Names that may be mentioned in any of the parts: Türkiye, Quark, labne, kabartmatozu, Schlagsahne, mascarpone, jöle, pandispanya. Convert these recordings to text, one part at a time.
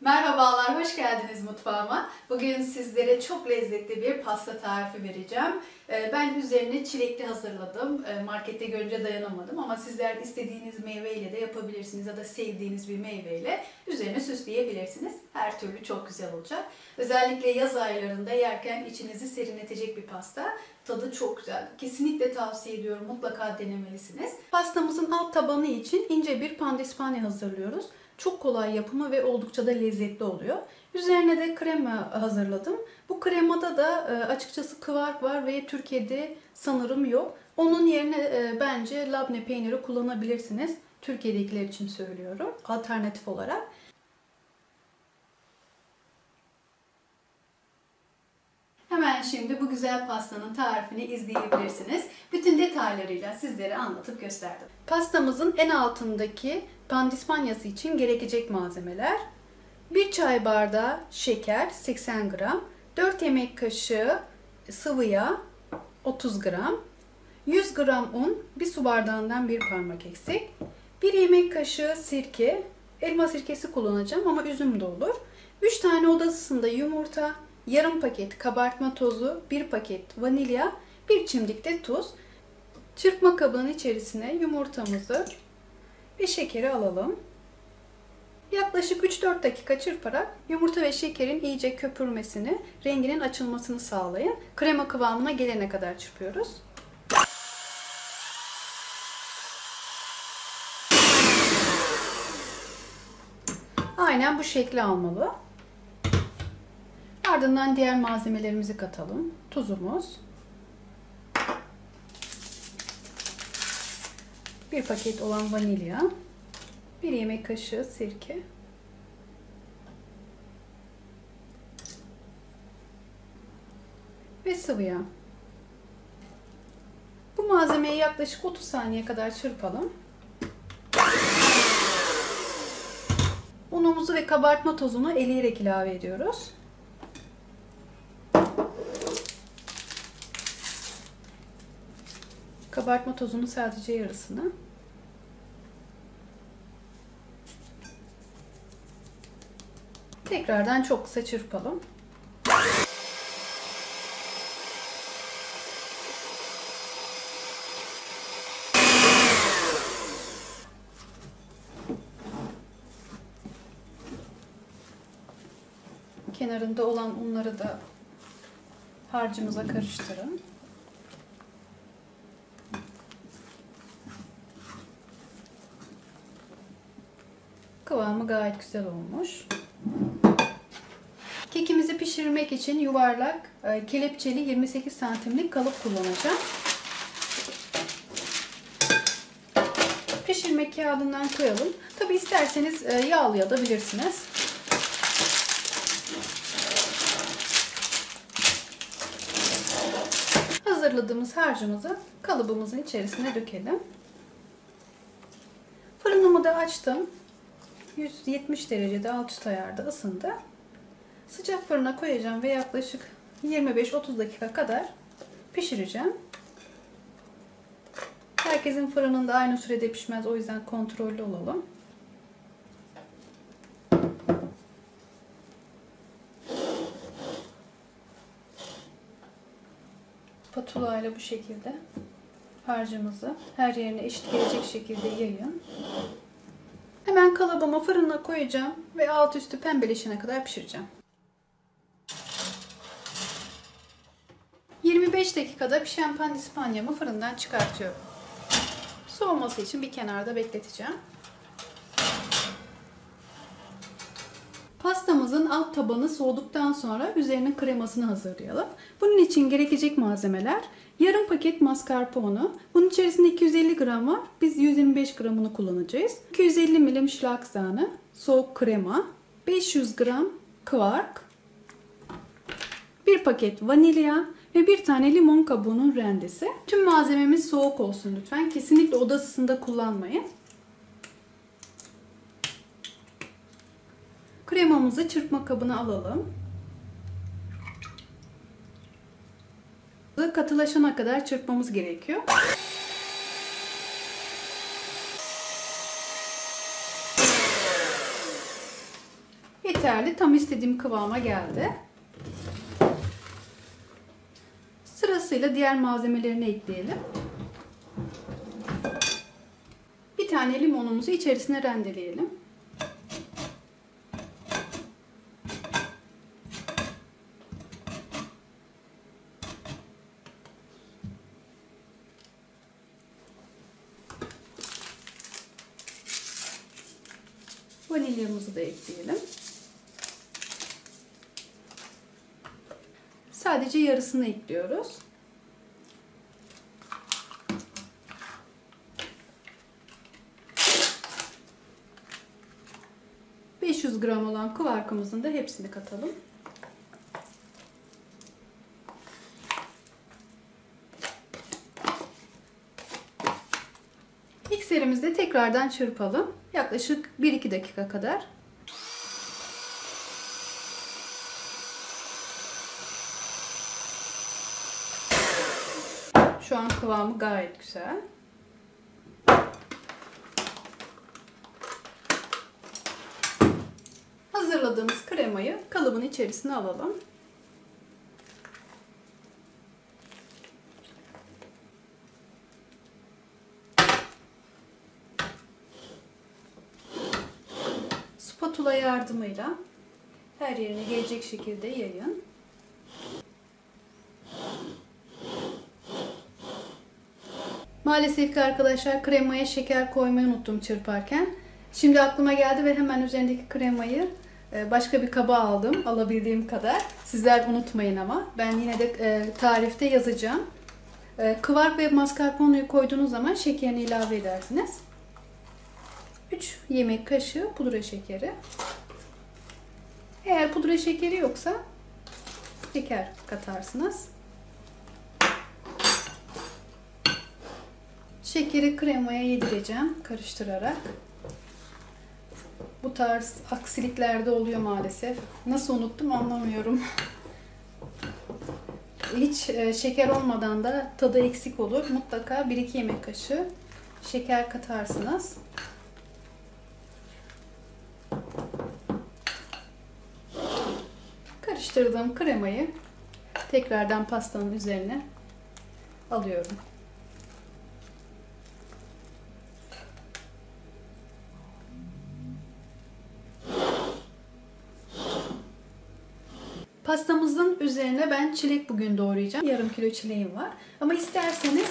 Merhabalar, hoş geldiniz mutfağıma. Bugün sizlere çok lezzetli bir pasta tarifi vereceğim. Ben üzerine çilekli hazırladım. Markette görünce dayanamadım ama sizler istediğiniz meyveyle de yapabilirsiniz ya da sevdiğiniz bir meyveyle üzerine süsleyebilirsiniz. Her türlü çok güzel olacak. Özellikle yaz aylarında yerken içinizi serinletecek bir pasta. Tadı çok güzel. Kesinlikle tavsiye ediyorum. Mutlaka denemelisiniz. Pastamızın alt tabanı için ince bir pandispanya hazırlıyoruz. Çok kolay yapımı ve oldukça da lezzetli oluyor. Üzerine de krema hazırladım. Bu kremada da açıkçası Quark var ve Türkiye'de sanırım yok. Onun yerine bence labne peyniri kullanabilirsiniz. Türkiye'dekiler için söylüyorum. Alternatif olarak. Hemen şimdi bu güzel pastanın tarifini izleyebilirsiniz. Bütün detaylarıyla sizlere anlatıp gösterdim. Pastamızın en altındaki pandispanyası için gerekecek malzemeler: 1 çay bardağı şeker 80 gram, 4 yemek kaşığı sıvı yağ 30 gram, 100 gram un, 1 su bardağından 1 parmak eksik, 1 yemek kaşığı sirke, elma sirkesi kullanacağım ama üzüm de olur, 3 tane oda ısısında yumurta, yarım paket kabartma tozu, 1 paket vanilya, 1 çimdik de tuz. Çırpma kabının içerisine yumurtamızı ve şekeri alalım. Yaklaşık 3-4 dakika çırparak yumurta ve şekerin iyice köpürmesini, renginin açılmasını sağlayın. Krema kıvamına gelene kadar çırpıyoruz. Aynen bu şekli almalı. Ardından diğer malzemelerimizi katalım. Tuzumuz, 1 paket olan vanilya, 1 yemek kaşığı sirke, 1 sıvı yağ. Bu malzemeyi yaklaşık 30 saniye kadar çırpalım. Unumuzu ve kabartma tozunu eleyerek ilave ediyoruz. Kabartma tozunu sadece yarısını. Tekrardan çok kısa çırpalım. Kenarında olan unları da harcımıza karıştırın. Kıvamı gayet güzel olmuş. Kekimizi pişirmek için yuvarlak, kelepçeli 28 santimlik kalıp kullanacağım. Pişirme kağıdından koyalım. Tabi isterseniz yağlayabilirsiniz. Hazırladığımız harcımızı kalıbımızın içerisine dökelim. Fırınımı da açtım. 170 derecede alt üst ayarda ısındı. Sıcak fırına koyacağım ve yaklaşık 25-30 dakika kadar pişireceğim. Herkesin fırınında aynı sürede pişmez, o yüzden kontrollü olalım. Spatula ile bu şekilde harcımızı her yerine eşit gelecek şekilde yayın. Hemen kalıbımı fırına koyacağım ve alt üstü pembeleşene kadar pişireceğim. 25 dakikada pişen pandispanyamı fırından çıkartıyorum. Soğuması için bir kenarda bekleteceğim. Pastamızın alt tabanı soğuduktan sonra üzerine kremasını hazırlayalım. Bunun için gerekecek malzemeler: yarım paket mascarpone. Bunun içerisinde 250 gram var. Biz 125 gramını kullanacağız. 250 milim Schlagsahne, soğuk krema, 500 gram Quark, 1 paket vanilya ve 1 tane limon kabuğunun rendesi. Tüm malzememiz soğuk olsun lütfen. Kesinlikle oda ısısında kullanmayın. Kremamızı çırpma kabına alalım. Katılaşana kadar çırpmamız gerekiyor. yeterli. Tam istediğim kıvama geldi. Sırasıyla diğer malzemelerini ekleyelim. Bir tane limonumuzu içerisine rendeleyelim. Vanilyamızı da ekleyelim. Sadece yarısını ekliyoruz. ...500 gram olan kıvarkımızın da hepsini katalım. Mikserimizde tekrardan çırpalım. Yaklaşık 1-2 dakika kadar. Şu an kıvamı gayet güzel. Hazırladığımız kremayı kalıbın içerisine alalım. Spatula yardımıyla her yerine gelecek şekilde yayın. Maalesef ki arkadaşlar kremaya şeker koymayı unuttum çırparken. Şimdi aklıma geldi ve hemen üzerindeki kremayı başka bir kaba aldım, alabildiğim kadar. Sizler unutmayın ama ben yine de tarifte yazacağım. Kıvark ve mascarpone'yu koyduğunuz zaman şekerini ilave edersiniz. 3 yemek kaşığı pudra şekeri. Eğer pudra şekeri yoksa şeker katarsınız. Şekeri kremaya yedireceğim karıştırarak. Bu tarz aksiliklerde oluyor maalesef. Nasıl unuttum anlamıyorum. Hiç şeker olmadan da tadı eksik olur. Mutlaka 1-2 yemek kaşığı şeker katarsınız. Karıştırdığım kremayı tekrardan pastanın üzerine alıyorum. Pastamızın üzerine ben çilek bugün doğrayacağım. Yarım kilo çileğim var. Ama isterseniz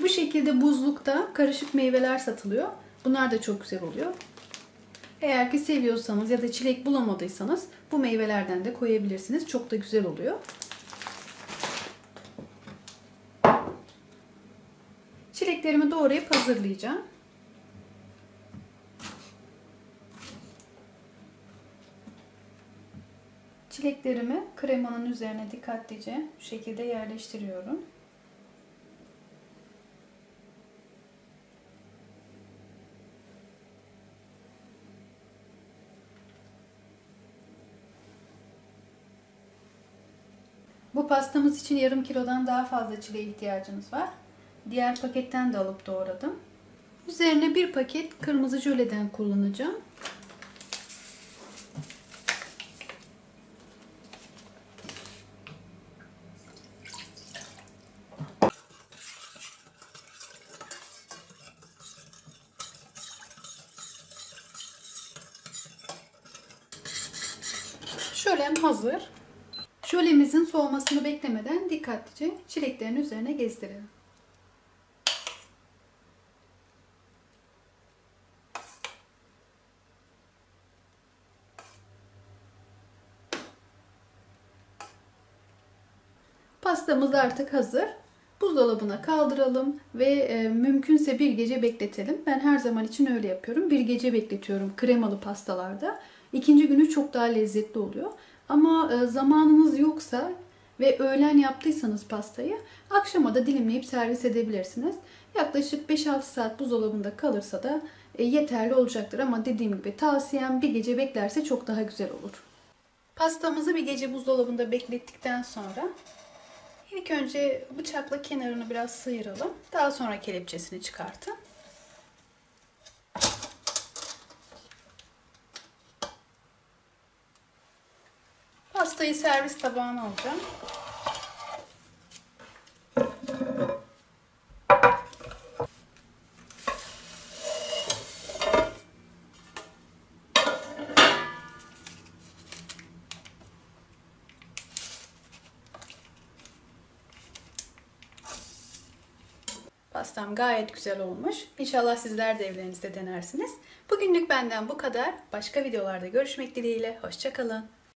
bu şekilde buzlukta karışık meyveler satılıyor. Bunlar da çok güzel oluyor. Eğer ki seviyorsanız ya da çilek bulamadıysanız bu meyvelerden de koyabilirsiniz. Çok da güzel oluyor. Çileklerimi doğrayıp hazırlayacağım. Çileklerimi kremanın üzerine dikkatlice bu şekilde yerleştiriyorum. Bu pastamız için yarım kilodan daha fazla çileğe ihtiyacımız var. Diğer paketten de alıp doğradım. Üzerine bir paket kırmızı jöleden kullanacağım. Jölem hazır. Jölemizin soğumasını beklemeden dikkatlice çileklerin üzerine gezdirelim. Pastamız artık hazır. Buzdolabına kaldıralım ve mümkünse bir gece bekletelim. Ben her zaman için öyle yapıyorum. Bir gece bekletiyorum kremalı pastalarda. İkinci günü çok daha lezzetli oluyor. Ama zamanınız yoksa ve öğlen yaptıysanız pastayı akşama da dilimleyip servis edebilirsiniz. Yaklaşık 5-6 saat buzdolabında kalırsa da yeterli olacaktır. Ama dediğim gibi tavsiyem bir gece beklerse çok daha güzel olur. Pastamızı bir gece buzdolabında beklettikten sonra ilk önce bıçakla kenarını biraz sıyıralım. Daha sonra kelepçesini çıkartın. pastayı servis tabağına alacağım. Pastam gayet güzel olmuş. İnşallah sizler de evlerinizde denersiniz. Bugünlük benden bu kadar. Başka videolarda görüşmek dileğiyle. Hoşça kalın.